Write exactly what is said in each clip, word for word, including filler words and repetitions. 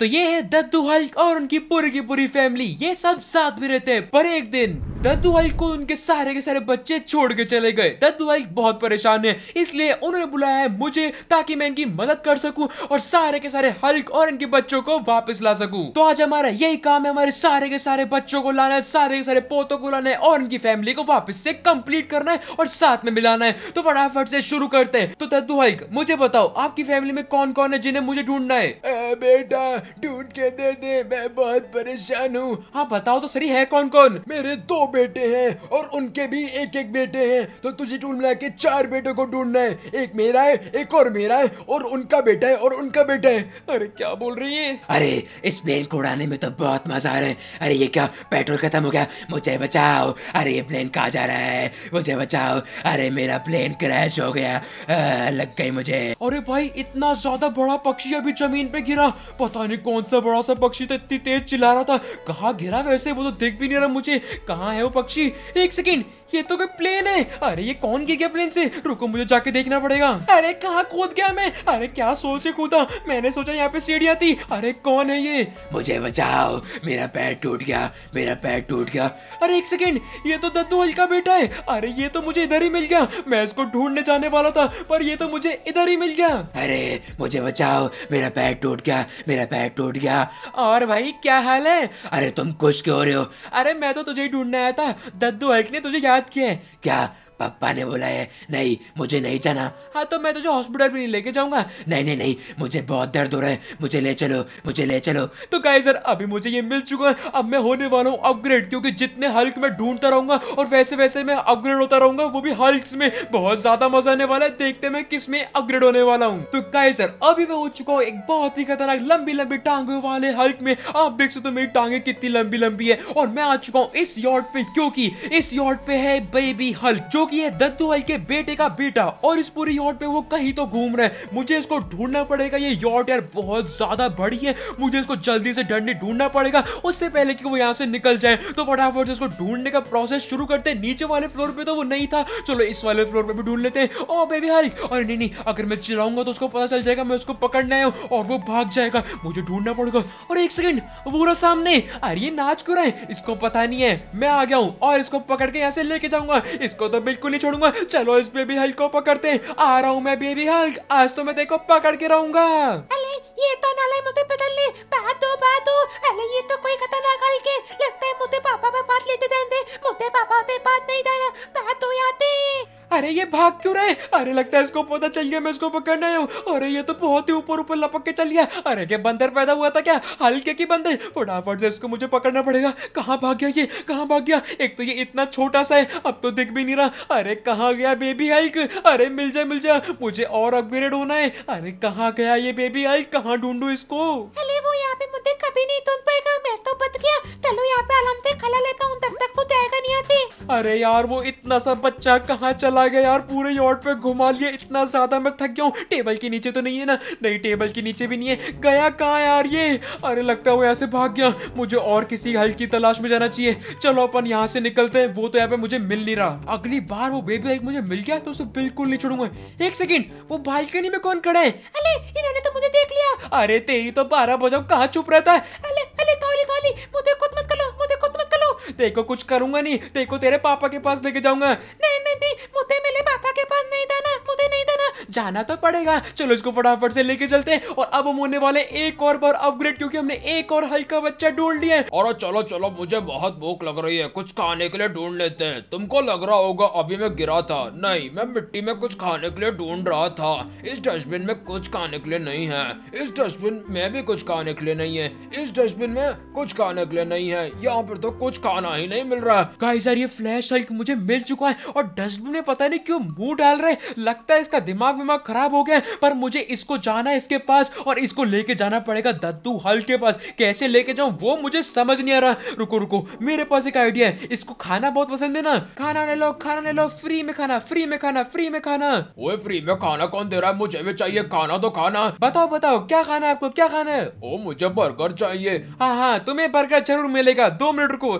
तो ये है दद्दू हल्क और उनकी पूरी की पूरी फैमिली, ये सब साथ में रहते हैं। पर एक दिन दद्दू हल्क को उनके सारे के सारे बच्चे छोड़ के चले गए। दद्दू हल्क बहुत परेशान है, इसलिए उन्होंने बुलाया है मुझे ताकि मैं इनकी मदद कर सकूं और सारे के सारे हल्क और इनके बच्चों को वापस ला सकूं। तो आज हमारा यही काम है, हमारे सारे के सारे बच्चों को लाना है, सारे के सारे पोतों को लाना है और उनकी फैमिली को वापस से कंप्लीट करना है और साथ में मिलाना है। तो फटाफट से शुरू करते हैं। तो दद्दू हल्क, मुझे बताओ आपकी फैमिली में कौन कौन है जिन्हें मुझे ढूंढना है? बेटा ढूंढ के दे दे, मैं बहुत परेशान हूँ। हाँ बताओ तो सही, है कौन कौन? मेरे दो बेटे हैं और उनके भी एक एक बेटे हैं, तो तुझे टूल मिला के चार बेटों को ढूंढना है। एक मेरा है, एक और मेरा है और उनका बेटा है और उनका बेटा है। अरे क्या बोल रही है? अरे इस प्लेन को उड़ाने में तो बहुत मजा आ रहा है। अरे ये क्या, पेट्रोल खत्म हो गया, मुझे बचाओ। अरे ये प्लेन कहाँ जा रहा है, मुझे बचाओ। अरे मेरा प्लेन क्रैश हो गया, आ, लग गई मुझे। अरे भाई इतना ज्यादा बड़ा पक्षी अभी जमीन पे गिरा, पता नहीं कौन सा बड़ा सा पक्षी था, इतनी तेज चिल्ला रहा था। कहाँ गिरा वैसे, वो तो दिख भी नहीं रहा मुझे। कहाँ है वो पक्षी? एक सेकेंड, ये तो कोई प्लेन है। अरे ये कौन गिर गया प्लेन से? रुको मुझे जाके देखना पड़ेगा। अरे कहाँ कूद गया मैं? अरे क्या सोच के कूदा, मैंने सोचा यहाँ पे सीढ़ियाँ थी। अरे कौन है ये, मुझे बचाओ, मेरा पैर टूट गया, मेरा पैर टूट गया। अरे एक सेकेंड, ये तो दद्दू हल्क का बेटा है। अरे ये तो मुझे इधर ही मिल गया, मैं इसको ढूंढने जाने वाला था पर ये तो मुझे इधर ही मिल गया। अरे मुझे बचाओ, मेरा पैर टूट गया, मेरा पैर टूट गया। और भाई क्या हाल है? अरे तुम खुश क्यों हो रहे हो? अरे मैं तो तुझे ही ढूंढने आया था, दद्दू हल्क ने तुझे किया है क्या? पापा ने बोला है? नहीं मुझे नहीं जाना। हाँ तो मैं तुझे हॉस्पिटल भी नहीं लेके जाऊंगा। नहीं नहीं नहीं, मुझे बहुत दर्द हो रहा है, मुझे ले चलो, मुझे ले चलो। तो गाइस सर अभी मुझे ये मिल चुका है, अब मैं होने वाला हूँ अपग्रेड, क्योंकि जितने हल्क मैं ढूंढता रहूंगा और वैसे वैसे मैं अपग्रेड होता रहूंगा, वो भी हल्क में। बहुत ज्यादा मजा आने वाला है, देखते मैं किस में अपग्रेड होने वाला हूँ। तो गाइस सर अभी मैं हो चुका हूँ एक बहुत ही खतरनाक लंबी लंबी टांगों वाले हल्क में। आप देख सकते हो मेरी टांगे कितनी लंबी लंबी है और मैं आ चुका हूँ इस यॉट पे, क्योंकि इस यॉट पे है बेबी हल्क जो कि है दद्दू हल्क के बेटे का बेटा, और इस पूरी यॉट पे वो कहीं तो घूम रहा है। मुझे इसको ढूंढना पड़ेगा। ये यॉट यार बहुत ज्यादा बड़ी है, मुझे इसको जल्दी से डंडी ढूंढना पड़ेगा उससे पहले कि वो यहाँ से निकल जाए। तो फटाफट इसको ढूंढने का प्रोसेस शुरू करते हैं। नीचे वाले फ्लोर पे तो वो नहीं था, चलो इस वाले फ्लोर पे भी ढूंढ लेते हैं। ओ बेबी हल्क, और नहीं नहीं, अगर मैं चिल्लाऊंगा तो उसको पता चल जाएगा मैं उसको पकड़ने आया हूँ और वो भाग जाएगा। मुझे ढूंढना पड़ेगा। और एक सेकेंड, वो रहा सामने। अरे ये नाच क्यों रहा है? इसको पता नहीं है मैं आ गया हूँ और इसको पकड़ के यहाँ से लेके जाऊंगा। इसको तो बिल्कुल नहीं छोड़ूंगा। चलो इस बेबी हल्क को पकड़ते हैं। आ रहा हूँ मैं बेबी हल्क, आज तो मैं देखो पकड़ के रहूंगा। अरे ये तो नाले मुझे बदल ले, बात हो बात हो। अरे ये तो कोई खतरनाक हल्क है, लगता है मुझे पापा पे बात लेते जाने, मुझे पापा पे बात नहीं देना, बात हो जाते। अरे ये भाग क्यों रहे? अरे लगता है इसको पता चल गया मैं इसको पकड़ने आया हूँ। अरे ये तो बहुत ही ऊपर ऊपर लपक के चल गया। अरे क्या बंदर पैदा हुआ था क्या, हल्के की बंदर? फटाफट से इसको मुझे पकड़ना पड़ेगा। कहाँ भाग गया ये, कहाँ भाग गया? एक तो ये इतना छोटा सा है, अब तो दिख भी नहीं रहा। अरे कहाँ गया बेबी हल्क? अरे मिल जा मिल जा, मुझे और अपग्रेड होना है। अरे कहाँ गया ये बेबी हल्क, कहाँ ढूंढू इसको? अरे वो यहाँ पे मुझे कभी नहीं ढूंढ पाएगा, मैं तो बच गया। चलो यहाँ पे आराम से खला लेता हूँ, तब तक वो जाएगा नहीं आते। अरे यार वो इतना सा बच्चा कहाँ चला गया यार, पूरे यॉट पे घुमा लिया। इतना ज्यादा मैं थक गया हूँ। टेबल के नीचे तो नहीं है ना? नहीं टेबल के नीचे भी नहीं है। गया कहाँ यार ये? अरे लगता है वो यहाँ से भाग गया। मुझे और किसी हल्क की तलाश में जाना चाहिए। चलो अपन यहाँ से निकलते हैं, वो तो यहाँ पे मुझे मिल नहीं रहा। अगली बार वो बेबी हल्क मुझे मिल गया तो उसे बिल्कुल नहीं छोड़ूंगा। एक सेकेंड, वो बालकनी में कौन खड़ा है? अरे इन्होंने तो मुझे देख लिया। अरे तेरी तो बारह बजाओ, कहाँ चुप रहता है? अरे अरे थोड़ी थोड़ी, मुझे खुद मत करो, मुझे खुद मत करो। देखो कुछ करूंगा नहीं, देखो तेरे पापा के पास लेके जाऊंगा। नहीं नहीं नहीं, मुझे मेरे पापा के पास नहीं जाना, मुझे नहीं जाना। जाना तो पड़ेगा। चलो इसको फटाफट से लेके चलते हैं। और अब हम होने वाले एक और बार अपग्रेड, क्योंकि हमने एक और हल्क का बच्चा ढूंढ लिया है। और चलो चलो, मुझे बहुत भूख लग रही है, कुछ खाने के लिए ढूंढ लेते हैं। तुमको लग रहा होगा अभी मैं गिरा था, नहीं मैं मिट्टी में कुछ खाने के लिए ढूंढ रहा था। इस डस्टबिन में कुछ खाने के लिए नहीं है, इस डस्टबिन में भी कुछ खाने के लिए नहीं है, इस डस्टबिन में कुछ खाने के लिए नहीं है, यहाँ पर तो कुछ खाना ही नहीं मिल रहा। गाइस यार ये फ्लैश हल्क मुझे मिल चुका है और डस्टबिन में पता नहीं क्यों मुंह डाल रहे, लगता है इसका दिमाग विमाग खराब हो गया। पर मुझे इसको जाना है इसके पास और इसको लेके जाना पड़ेगा दद्दू हल्क के पास। कैसे लेके जाऊं वो मुझे समझ नहीं आ रहा। रुको रुको, मेरे पास एक आइडिया है। इसको खाना बहुत पसंद है ना, खाना ले लो, खाना ले लो, फ्री में खाना, फ्री में खाना, फ्री में खाना। ओए फ्री में खाना कौन दे रहा है? मुझे भी चाहिए खाना, तो खाना बताओ बताओ क्या खाना है आपको, क्या खाना है? ओ मुझे बर्गर चाहिए। हाँ हाँ तुम्हें बर्गर जरूर मिलेगा, दो मिनट रुको।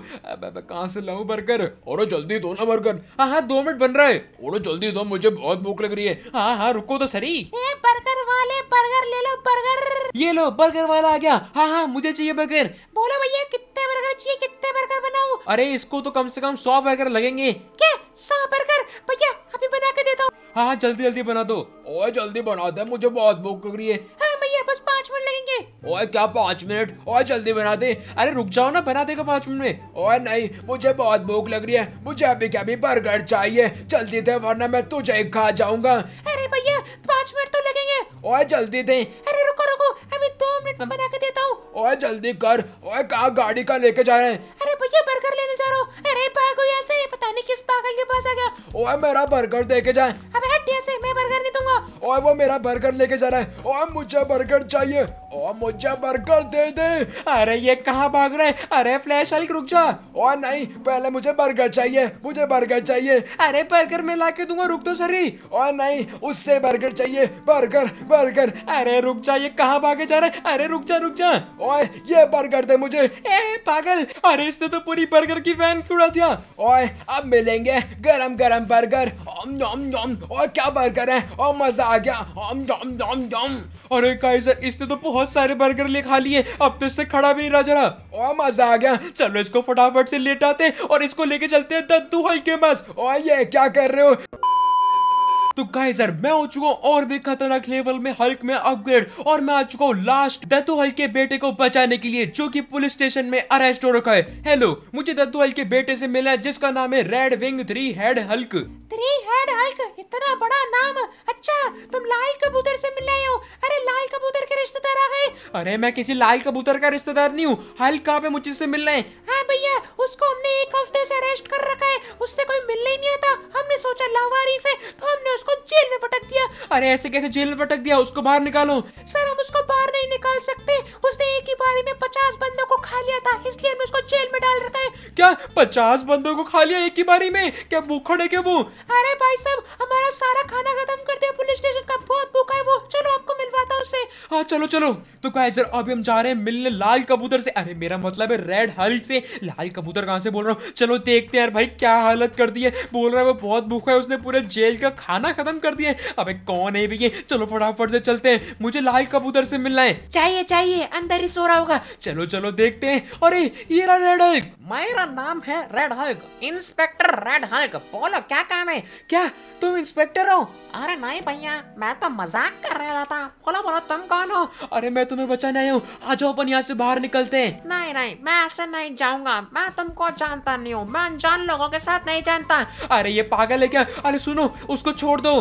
कहाँ से लाऊं बर्गर? और जल्दी दो ना बर्गर। हाँ हाँ दो मिनट बन रहा है। और जल्दी दो, मुझे बहुत भूख लग रही है। हाँ हाँ हाँ रुको तो सही। एक बर्गर वाले बर्गर ले लो, बर्गर ये लो, बर्गर वाला आ गया। हाँ हाँ मुझे चाहिए बर्गर। बोलो भैया कितने बर्गर चाहिए, कितने बर्गर बनाऊं? अरे इसको तो कम से कम सौ बर्गर लगेंगे। क्या सौ बर्गर? भैया अभी बना के देता हूँ। हाँ हाँ जल्दी जल्दी बना दो। ओए जल्दी बना दे, मुझे बहुत भूख लग रही है। हाँ भैया बस पाँच मिनट लगेंगे। ओए क्या पाँच मिनट? ओए जल्दी बना दे। अरे रुक जाओ ना, बना देगा पाँच मिनट में। ओए नहीं मुझे बहुत भूख लग रही है, मुझे अभी क्या भी बर्गर चाहिए, जल्दी दे वरना मैं तुझे खा जाऊंगा। अरे भैया पाँच मिनट तो लगेंगे। ओए जल्दी दे। अरे रुको रुको अभी दो मिनट में बना के देता हूँ। ओए जल्दी कर। ओए कहाँ गाड़ी का लेके जा रहे हैं? अरे भैया बर्गर लेने जा रहा हूँ। अरे भागो यहाँ से, पता नहीं किस पागल के पास आ गया। ओए मेरा बर्गर देके जाए। अबे हट यहाँ से, मैं बर्गर नहीं दूंगा। ओए वो मेरा बर्गर लेके जा रहा है। ओए मुझे बर्गर चाहिए, ओए मुझे बर्गर दे दे। अरे ये कहाँ भाग रहे? अरे फ्लैश हल्क रुक जा। ओए नहीं पहले मुझे बर्गर चाहिए, मुझे बर्गर चाहिए। अरे बर्गर मैं ला के दूंगा, रुक तो सही। ओए नहीं उससे बर्गर चाहिए, बर्गर बर्गर। अरे रुक जा, ये कहाँ भागे जा रहे? अरे रुक जा रुक जा। ओए ये बर्गर दे मुझे। ए पागल, अरे इसने तो पूरी बर्गर की वैन उड़ा दिया। ओए अब मिलेंगे गरम गरम बर्गर। ओम नॉम नॉम। ओए क्या बर्गर है, ओ मजा आ गया। Om nom nom nom. अरे काइजर इसने तो बहुत सारे बर्गर ले खा लिए, अब तो इससे खड़ा भी नहीं रहा जरा। ओ मजा आ गया, चलो इसको फटाफट से लेटाते हैं और इसको लेके चलते हैं दद्दू हल्क के पास। ओ ये क्या कर रहे हो? तो गाइस यार मैं हो चुका हूँ और भी खतरनाक लेवल में हल्क में अपग्रेड, और मैं आ चुका हूँ लास्ट दद्दू हल्क के बेटे को बचाने के लिए जो कि पुलिस स्टेशन में अरेस्ट हो रखा है। हेलो, मुझे दद्दू हल्क के बेटे से मिला है जिसका नाम है red wing three head Hulk. Three head Hulk, इतना बड़ा नाम। अच्छा तुम लाल कबूतर से मिले हो? अरे लाल कबूतर के रिश्तेदार आ गए। अरे मैं किसी लाल कबूतर का रिश्तेदार नहीं हूँ, हल्क कहाँ पे मुझसे मिलना है? हाँ भैया उसको हमने एक हफ्ते से अरेस्ट कर रखा है, उससे कोई मिलने ही नहीं आता। हमने सोचा लावारिस है तो हमने उसको जेल में पटक दिया। अरे ऐसे कैसे जेल में पटक दिया? उसको बाहर निकालो। सर हम उसको बाहर नहीं निकाल सकते, उसने एक ही बारी में पचास बंदों को खा लिया था, इसलिए हमने उसको जेल में डाल रखा है। क्या पचास बंदों को खा लिया एक ही बारी में? क्या भूखड़ है क्या वो? अरे भाई साहब हमारा सारा खाना खत्म कर दिया, पुलिस स्टेशन का बहुत भूखा है वो। चलो आपको मिलवाता हूँ उससे। हाँ चलो चलो। तो गाइस अभी हम जा रहे हैं मिलने लाल कबूतर से। अरे मेरा मतलब है रेड हल्क से, लाल कबूतर कहाँ से बोल रहा हूँ। चलो देखते हैं यार भाई क्या हालत कर दी है। बोल रहा है वो बहुत भूखा है, उसने पूरे जेल का खाना खत्म कर दिया है। अबे कौन है ये? चलो फटाफट से चलते हैं, मुझे लाल कबूतर से मिलना है। चाहिए चाहिए, अंदर ही सो रहा होगा। चलो चलो देखते हैं। अरे ये रहा रेड हल्क। मेरा नाम है red Hulk, inspector red Hulk. बोलो क्या काम है? क्या तुम इंस्पेक्टर हो? अरे नहीं भैया मैं तो मजाक कर रहा था। बोलो बोलो तुम कौन हो? अरे मैं तुम्हें बचाने आया हूँ, आ जाओ अपन यहाँ से बाहर निकलते हैं। नहीं नहीं मैं ऐसे नहीं जाऊंगा, मैं तुमको जानता नहीं हूँ, मैं अनजान लोगों के साथ नहीं जानता। अरे ये पागल है क्या? अरे सुनो उसको छोड़ दो।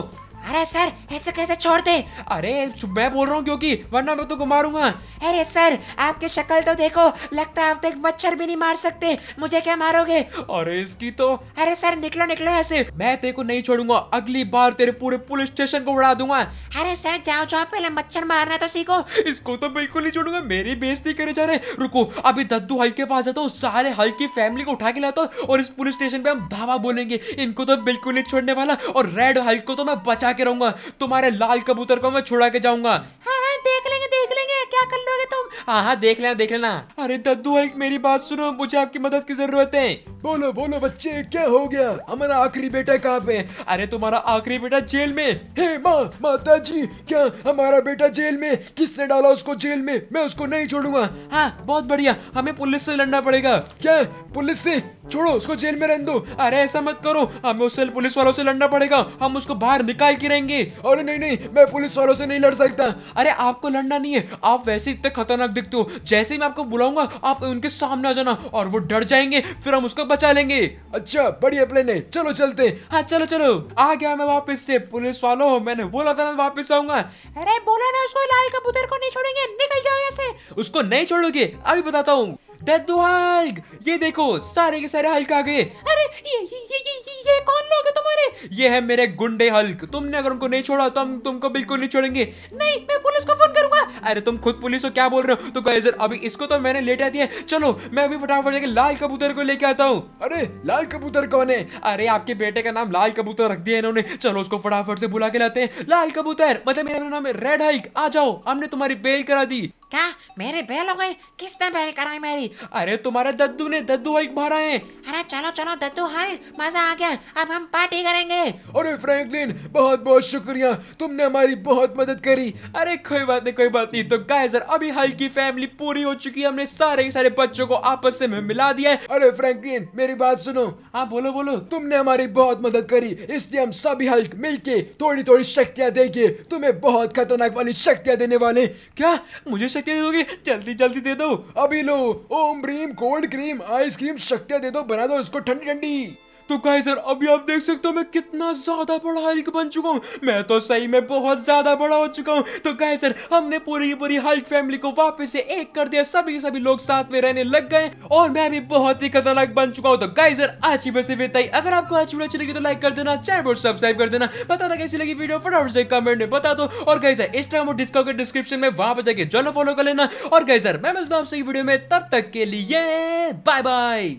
अरे सर ऐसे कैसे छोड़ दे? अरे मैं बोल रहा हूँ क्योंकि, वरना मैं तुमको मारूंगा। अरे सर आपकी शक्ल तो देखो, लगता है आप तो एक मच्छर भी नहीं मार सकते, मुझे क्या मारोगे? अरे इसकी तो। अरे सर निकलो निकलो ऐसे, मैं तेरे को नहीं छोड़ूंगा, अगली बार तेरे पूरे पुलिस स्टेशन को उड़ा दूंगा। अरे सर जाओ जाओ, पहले मच्छर मारना तो सीखो। इसको तो बिल्कुल नहीं छोड़ूंगा, मेरी बेइज्जती करे जा रहे। रुको अभी दद्दू हल्क के पास जाता हूँ, सारे हल्क की फैमिली को उठा के लाता हूँ और इस पुलिस स्टेशन पे हम धावा बोलेंगे। इनको तो बिल्कुल नहीं छोड़ने वाला, और रेड हल्क को तो मैं बचा के रहूंगा, तुम्हारे लाल कबूतर को मैं छुड़ा के जाऊंगा। हाँ हाँ देख लेंगे देख लेंगे, क्या कर लोगे तुम? हाँ हाँ देख लेना देख लेना। अरे दद्दू हल्क मेरी बात सुनो, मुझे आपकी मदद की जरूरत है। बोलो बोलो बच्चे क्या हो गया? हमारा आखिरी बेटा कहाँ पे? अरे तुम्हारा आखिरी बेटा जेल में। हे माँ माता जी, क्या हमारा बेटा जेल में? किसने डाला उसको जेल में? मैं उसको नहीं छोड़ूंगा। हाँ बहुत बढ़िया, हमें पुलिस से लड़ना पड़ेगा। क्या पुलिस से? छोड़ो उसको, जेल में रहने दो। अरे ऐसा मत करो, हमें उससे पुलिस वालों से लड़ना पड़ेगा, हम उसको बाहर निकाल के रहेंगे। अरे नहीं नहीं मैं पुलिस वालों से नहीं लड़ सकता। अरे आपको लड़ना नहीं है, आप वैसे इतने खतरनाक दिखते हो, जैसे ही मैं आपको बुलाऊंगा आप उनके सामने आ जाना और वो डर जाएंगे, फिर हम उसको बचा लेंगे। अच्छा बढ़िया प्लान है, चलो चलते। हाँ चलो चलो। आ गया मैं वापस से, पुलिस वालों मैंने बोला था मैं वापस आऊंगा। अरे बोला ना उसको लाल कबूतर को नहीं छोड़ेंगे, निकल जाओ यहाँ से। उसको नहीं छोड़ोगे? अभी बताता हूँ। दद्दू हल्क ये देखो, सारे के सारे हल्क आ गए। अरे ये ये ये ये, ये कौन लोग है तुम्हारे? ये है मेरे गुंडे हल्क, तुमने अगर उनको नहीं छोड़ा तो हम तुमको बिल्कुल नहीं छोड़ेंगे। नहीं मैं पुलिस को फोन करूंगा। अरे तुम खुद पुलिस हो, क्या बोल रहे हो? तो गाइस अभी इसको तो मैंने लेटा दिया, चलो मैं अभी फटाफट जाके लाल कबूतर को लेके आता हूँ। अरे लाल कबूतर कौन है? अरे आपके बेटे का नाम लाल कबूतर रख दिया इन्होंने, चलो उसको फटाफट से बुला के लाते हैं। लाल कबूतर मतलब मेरा नाम है रेड हल्क, आ जाओ, हमने तुम्हारी बेल करा दी। क्या मेरे बेल हो गए? किसने बेल कराई मेरी? अरे तुम्हारा दद्दू ने, दद्दू हल्क भरा है। अरे चलो चलो दद्दू हल्क, मजा आ गया, अब हम पार्टी पार्टी करेंगे। अरे फ्रैंकलिन बहुत बहुत शुक्रिया, तुमने हमारी बहुत मदद करी। अरे कोई बात नहीं कोई बात नहीं। तो गाइस यार अभी हल्की फैमिली पूरी हो चुकी है, हमने सारे के सारे बच्चों को आपस में मिला दिया है। अरे फ्रैंकलिन मेरी बात सुनो। हाँ बोलो बोलो। तुमने हमारी बहुत मदद करी, इसलिए हम सभी हल्क मिलके थोड़ी थोड़ी शक्तियाँ देंगे तुम्हें, बहुत खतरनाक वाली शक्तियाँ देने वाले। क्या मुझे शक्तियाँ दोगे? जल्दी जल्दी दे दो, अभी लो। ओम ब्रीम कोल्ड क्रीम आइसक्रीम शक्तियाँ दे दो, बना दो इसको ठंडी ठंडी। तो गाइस सर अभी आप देख सकते हो मैं कितना ज़्यादा बड़ा हल्क बन चुका हूँ, मैं तो सही में बहुत ज़्यादा बड़ा हो चुका हूँ। तो गाइस सर हमने पूरी पूरी हल्क फैमिली को वापस से एक कर दिया, सभी सभी लोग साथ में रहने लग गए और मैं भी बहुत ही खतरनाक बन चुका हूँ। तो गाइस सर आज की वैसे बेताई, अगर आपको आज वीडियो अच्छी लगी तो लाइक कर देना, चैनल सब्सक्राइब कर देना, बताना कैसी लगी वीडियो फटाफट से कमेंट में बता दो। और गाइस सर इंस्टाग्राम और डिस्कॉर्ड के डिस्क्रिप्शन में वहाँ पर जाकर जॉइन फॉलो कर लेना। और गाइस सर मैं मिलता हूँ आपसे वीडियो में, तब तक के लिए बाय बाय।